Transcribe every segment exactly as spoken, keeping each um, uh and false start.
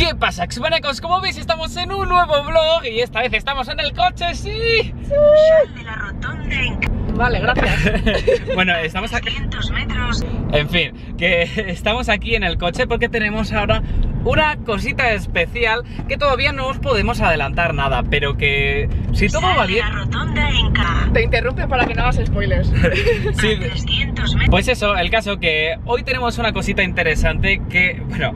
¿Qué pasa, Xmanacos? Como veis, estamos en un nuevo vlog y esta vez estamos en el coche, sí. sí. Sal de la rotonda en... Vale, gracias. Bueno, estamos aquí. trescientos metros. En fin, que estamos aquí en el coche porque tenemos ahora una cosita especial que todavía no os podemos adelantar nada, pero que si todo va bien... La rotonda en K. Te interrumpe para que no hagas spoilers. Sí. Pues eso, el caso que hoy tenemos una cosita interesante que, bueno,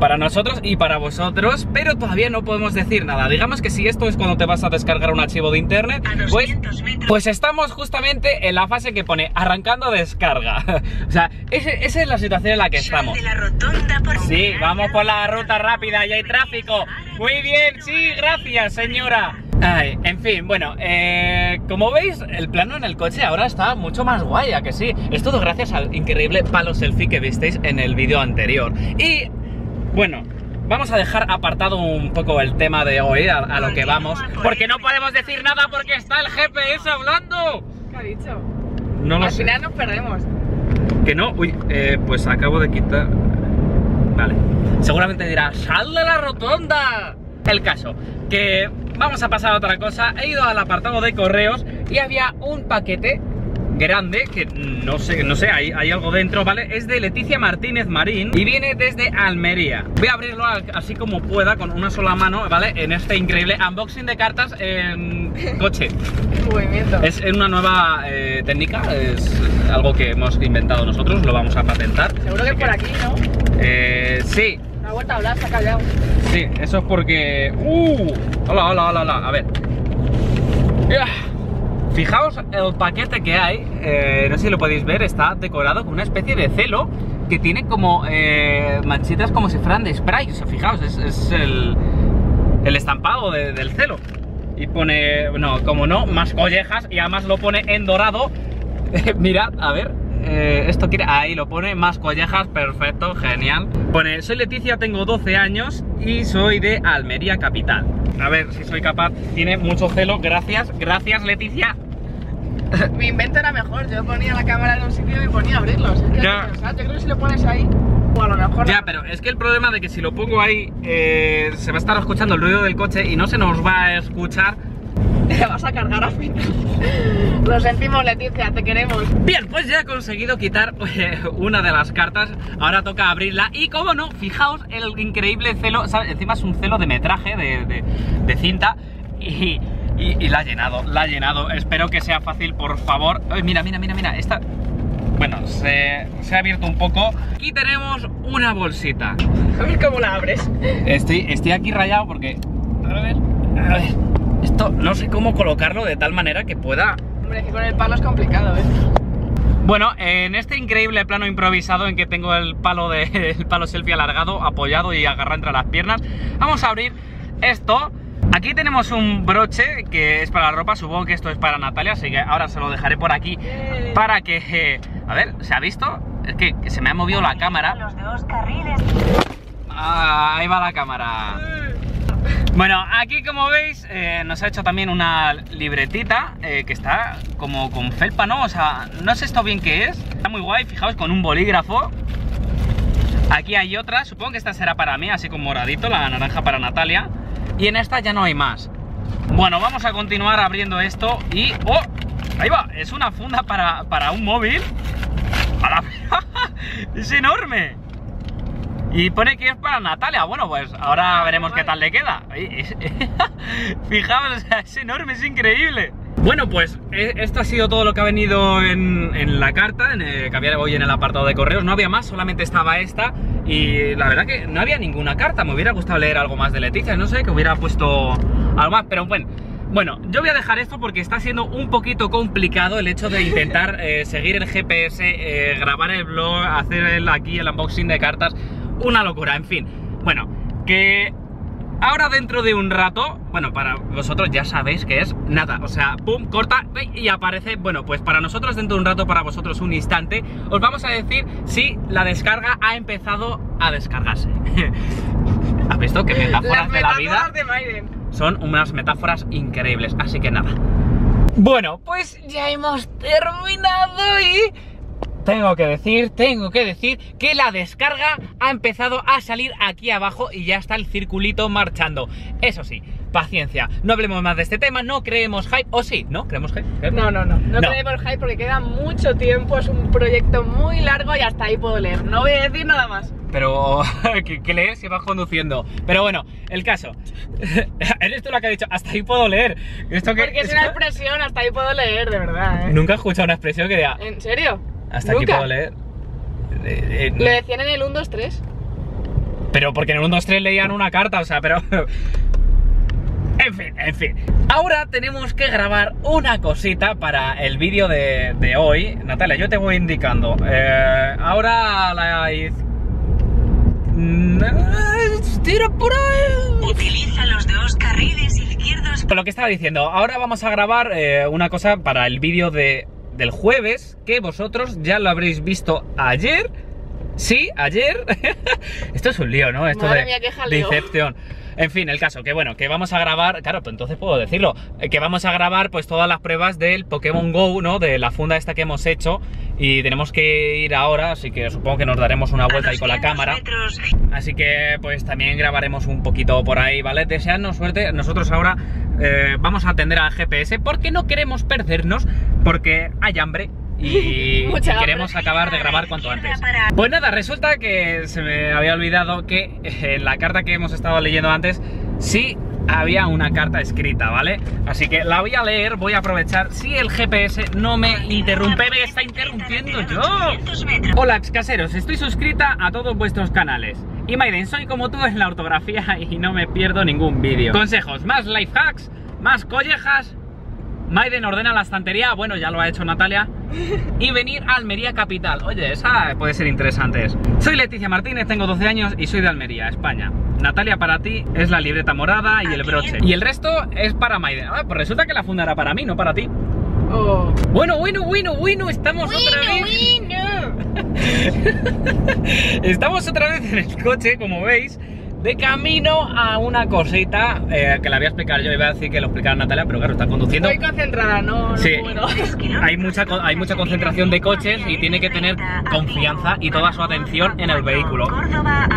para nosotros y para vosotros, pero todavía no podemos decir nada. Digamos que si esto es cuando te vas a descargar un archivo de internet, pues, pues estamos justamente en la fase que pone arrancando descarga. O sea, ese, esa es la situación en la que estamos. Sí, vamos por la ruta rápida y hay tráfico. Muy bien, sí, gracias, señora. Ay, en fin, bueno, eh, como veis, el plano en el coche ahora está mucho más guay, ¿a que sí? Es todo gracias al increíble palo selfie que visteis en el vídeo anterior. Y... bueno, vamos a dejar apartado un poco el tema de hoy, a, a lo que vamos, porque no podemos decir nada porque está el G P S hablando. ¿Qué ha dicho? No lo sé. Al final nos perdemos. Que no, uy, eh, pues acabo de quitar... Vale, seguramente dirá, ¡sal de la rotonda! El caso, que vamos a pasar a otra cosa. He ido al apartado de correos y había un paquete grande, que no sé, no sé, hay, hay algo dentro, ¿vale? Es de Leticia Martínez Marín y viene desde Almería. Voy a abrirlo así como pueda, con una sola mano, ¿vale? En este increíble unboxing de cartas en coche. Movimiento. Es una nueva eh, técnica, es algo que hemos inventado nosotros, lo vamos a patentar. Seguro que, que por aquí, ¿no? Eh, sí. Una vuelta a hablar, se ha callado. Sí, eso es porque... ¡Uh! Hola, hola, hola, hola, a ver. Yeah. Fijaos el paquete que hay, eh, no sé si lo podéis ver, está decorado con una especie de celo que tiene como eh, manchitas como si fueran de spray. O sea, fijaos, es, es el, el estampado de, del celo. Y pone, no, como no, más collejas y además lo pone en dorado. Mirad, a ver, eh, esto quiere, ahí lo pone, más collejas, perfecto, genial. Pone, soy Leticia, tengo doce años y soy de Almería capital. A ver si soy capaz, tiene mucho celo, gracias, gracias Leticia. Mi invento era mejor, yo ponía la cámara en un sitio y ponía a abrirlos. Es que ya. Es, o sea, yo creo que si lo pones ahí, o a lo mejor... Ya, pero es que el problema de que si lo pongo ahí, eh, se va a estar escuchando el ruido del coche y no se nos va a escuchar. Te vas a cargar al final. Lo sentimos, Leticia, te queremos. Bien, pues ya he conseguido quitar eh, una de las cartas. Ahora toca abrirla. Y como no, fijaos el increíble celo, ¿sabes? Encima es un celo de metraje, de, de, de cinta. Y, y, y la ha llenado, la ha llenado. Espero que sea fácil, por favor. Ay, mira, mira, mira, mira, esta... Bueno, se, se ha abierto un poco. Aquí tenemos una bolsita. A ver cómo la abres. Estoy, estoy aquí rayado porque... A ver, a ver... Esto no sé cómo colocarlo de tal manera que pueda... Hombre, que con el palo es complicado, ¿eh? Bueno, en este increíble plano improvisado en que tengo el palo, de, el palo selfie alargado, apoyado y agarrado entre las piernas, vamos a abrir esto. Aquí tenemos un broche que es para la ropa, supongo que esto es para Natalia, así que ahora se lo dejaré por aquí eh. para que... Eh, a ver, ¿se ha visto? Es que, que se me ha movido la cámara. Los dos carriles. Ah, ahí va la cámara. Eh. Bueno, aquí como veis eh, nos ha hecho también una libretita eh, que está como con felpa, ¿no? O sea, no sé esto bien qué es. Está muy guay, fijaos, con un bolígrafo. Aquí hay otra, supongo que esta será para mí, así con moradito, la naranja para Natalia. Y en esta ya no hay más. Bueno, vamos a continuar abriendo esto y... ¡Oh! Ahí va, es una funda para, para un móvil. ¡A la... ¡Es enorme! Y pone que es para Natalia. Bueno, pues ahora veremos qué tal le queda. Fijaos, es enorme, es increíble. Bueno, pues esto ha sido todo lo que ha venido en, en la carta, en el, que había hoy en el apartado de correos. No había más, solamente estaba esta. Y la verdad que no había ninguna carta. Me hubiera gustado leer algo más de Leticia. No sé, que hubiera puesto algo más, pero bueno. Bueno, yo voy a dejar esto porque está siendo un poquito complicado el hecho de intentar eh, seguir el G P S, eh, grabar el vlog, hacer el, aquí el unboxing de cartas. Una locura, en fin. Bueno, que ahora dentro de un rato, bueno, para vosotros ya sabéis que es nada, o sea, pum, corta y aparece. Bueno, pues para nosotros dentro de un rato, para vosotros un instante, os vamos a decir si la descarga ha empezado a descargarse. ¿Has visto qué metáforas, las metáforas de la vida? De Mayden. Son unas metáforas increíbles, así que nada. Bueno, pues ya hemos terminado y... Tengo que decir, tengo que decir que la descarga ha empezado a salir aquí abajo y ya está el circulito marchando. Eso sí, paciencia, no hablemos más de este tema, no creemos hype, o sí, ¿no? ¿Creemos hype? ¿Creemos? No, no, no, no, no creemos hype porque queda mucho tiempo, es un proyecto muy largo y hasta ahí puedo leer, no voy a decir nada más. Pero que, que leer si vas conduciendo. Pero bueno, el caso. Eres tú la que ha dicho, hasta ahí puedo leer. ¿Esto qué? Porque es una expresión, hasta ahí puedo leer, de verdad, ¿eh? Nunca he escuchado una expresión que diga... ¿En serio? Hasta ¿Nunca? Aquí puedo leer. Eh, eh, Lo decían en el uno, dos, tres. Pero porque en el uno, dos, tres leían una carta, o sea, pero... En fin, en fin. Ahora tenemos que grabar una cosita para el vídeo de, de hoy. Natalia, yo te voy indicando. Eh, ahora a la izquierda... Tira por ahí. Utiliza los dos carriles izquierdos. Por lo que estaba diciendo, ahora vamos a grabar eh, una cosa para el vídeo de, del jueves, que vosotros ya lo habréis visto ayer. Sí, ayer. Esto es un lío, ¿no? Esto Madre de, mía, qué jaleo. De Inception. En fin, el caso, que bueno, que vamos a grabar, claro, pues entonces puedo decirlo, que vamos a grabar pues todas las pruebas del Pokémon Go, ¿no? De la funda esta que hemos hecho y tenemos que ir ahora, así que supongo que nos daremos una vuelta ahí con la cámara. Así que pues también grabaremos un poquito por ahí, ¿vale? Deseadnos suerte, nosotros ahora eh, vamos a atender al G P S porque no queremos perdernos, porque hay hambre. Y queremos acabar de grabar cuanto antes. Pues nada, resulta que se me había olvidado que en la carta que hemos estado leyendo antes sí había una carta escrita, ¿vale? Así que la voy a leer, voy a aprovechar si el G P S no me interrumpe. Me está interrumpiendo yo. Hola excaseros, estoy suscrita a todos vuestros canales. Y Mayden, soy como tú en la ortografía y no me pierdo ningún vídeo. Consejos, más life hacks, más collejas. Mayden ordena la estantería, bueno, ya lo ha hecho Natalia. Y venir a Almería capital. Oye, esa puede ser interesante. Soy Leticia Martínez, tengo doce años y soy de Almería, España. Natalia, para ti es la libreta morada y el broche. Y el resto es para Mayden. Ah, pues resulta que la funda era para mí, no para ti. Oh. Bueno, bueno, bueno, bueno, estamos bueno, otra vez. Bueno. Estamos otra vez en el coche, como veis. De camino a una cosita eh, que la voy a explicar yo, iba a decir que lo explicara Natalia, pero claro, está conduciendo. Estoy concentrada, no, no sí. puedo. Hay mucha, hay mucha concentración de coches y tiene que tener confianza y toda su atención en el vehículo.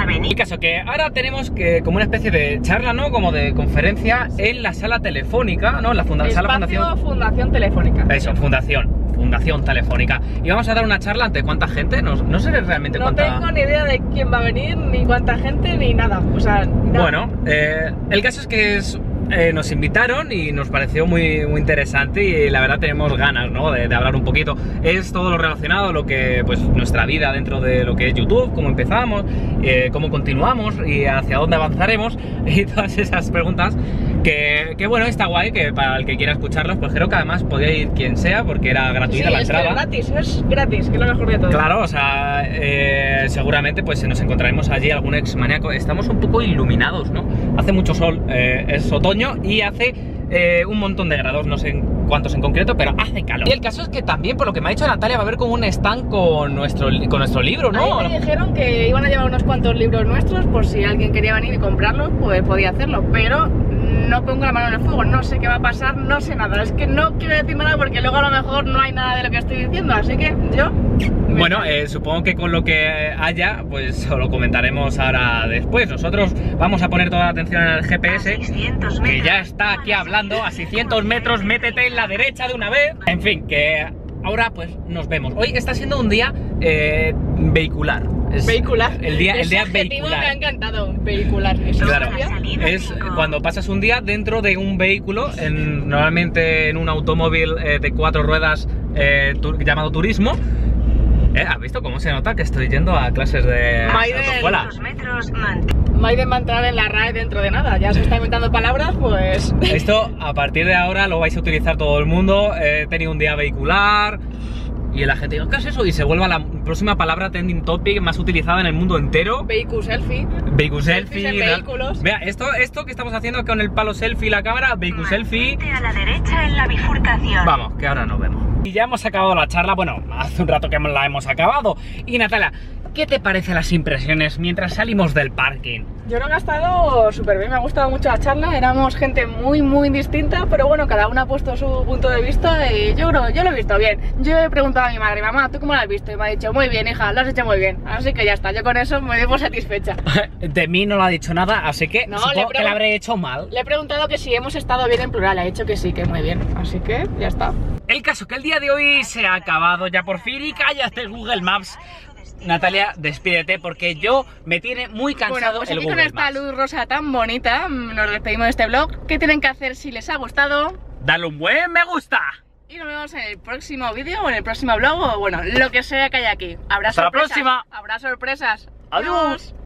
El caso que ahora tenemos que como una especie de charla, ¿no? Como de conferencia en la sala telefónica, ¿no? En la funda, sala fundación. Fundación Telefónica. Eso, fundación. Fundación Telefónica. Y vamos a dar una charla ante cuánta gente, no, no sé realmente no cuánta... No tengo ni idea de quién va a venir, ni cuánta gente, ni nada, o sea, nada. Bueno, eh, el caso es que es, eh, nos invitaron y nos pareció muy, muy interesante y la verdad tenemos ganas, ¿no? De, de hablar un poquito. Es todo lo relacionado, lo que, pues, nuestra vida dentro de lo que es YouTube, cómo empezamos, eh, cómo continuamos y hacia dónde avanzaremos y todas esas preguntas. Que, que bueno, está guay, que para el que quiera escucharlos, pues creo que además podía ir quien sea porque era gratuita sí, la entrada. Es gratis, es gratis, que es lo mejor de todo. Claro, o sea, eh, seguramente pues nos encontraremos allí algún exmaníaco. Estamos un poco iluminados, ¿no? Hace mucho sol, eh, es otoño y hace eh, un montón de grados, no sé cuántos en concreto, pero hace calor. Y el caso es que también, por lo que me ha dicho Natalia, va a haber como un stand con nuestro, con nuestro libro, ¿no? Ahí me dijeron que iban a llevar unos cuantos libros nuestros por si alguien quería venir y comprarlos, pues podía hacerlo, pero... No pongo la mano en el fuego, no sé qué va a pasar, no sé nada. Es que no quiero decir nada porque luego a lo mejor no hay nada de lo que estoy diciendo, así que yo... Bueno, eh, supongo que con lo que haya, pues lo comentaremos ahora después. Nosotros vamos a poner toda la atención en el G P S, que ya está aquí hablando, a seiscientos metros, métete en la derecha de una vez. En fin, que ahora pues nos vemos. Hoy está siendo un día eh, vehicular. Es vehicular. El día, el día vehicular. Me ha encantado. Vehicular. Eso claro, es cuando pasas un día dentro de un vehículo, en, normalmente en un automóvil eh, de cuatro ruedas eh, tu, llamado turismo. ¿Eh? ¿Has visto cómo se nota que estoy yendo a clases de autoescuela? Mayden va a entrar en la R A E dentro de nada, ya se está inventando palabras, pues... Esto a partir de ahora lo vais a utilizar todo el mundo. He eh, tenido un día vehicular... Y la gente dice, ¿qué es eso? Y se vuelve a la próxima palabra trending topic más utilizada en el mundo entero. Vehículo selfie. Vehículo selfie. Vehículos. Vea, esto, esto que estamos haciendo con el palo selfie y la cámara, vehículo selfie. A la derecha en la bifurcación. Vamos, que ahora nos vemos. Y ya hemos acabado la charla, bueno, hace un rato que la hemos acabado. Y Natalia, ¿Qué te parecen las impresiones mientras salimos del parking? Yo lo he gastado súper bien, me ha gustado mucho la charla, éramos gente muy muy distinta, pero bueno, cada uno ha puesto su punto de vista y yo creo, yo lo he visto bien. Yo he preguntado a mi madre, mamá, ¿tú cómo lo has visto? Y me ha dicho, muy bien hija, lo has hecho muy bien, así que ya está, yo con eso me debo satisfecha. De mí no lo ha dicho nada, así que no, supongo que lo habré hecho mal. Le he preguntado que si hemos estado bien en plural, ha dicho que sí, que muy bien, así que ya está. El caso que el día de hoy se ha acabado ya por fin y cállate Google Maps. Natalia, despídete porque yo me tiene muy cansado. Bueno, pues el aquí Google con esta Maps. Luz rosa tan bonita nos despedimos de este vlog. ¿Qué tienen que hacer si les ha gustado? Dale un buen me gusta. Y nos vemos en el próximo vídeo o en el próximo vlog o bueno, lo que sea que haya aquí. Habrá Hasta sorpresas. La próxima. Habrá sorpresas. Adiós. Adiós.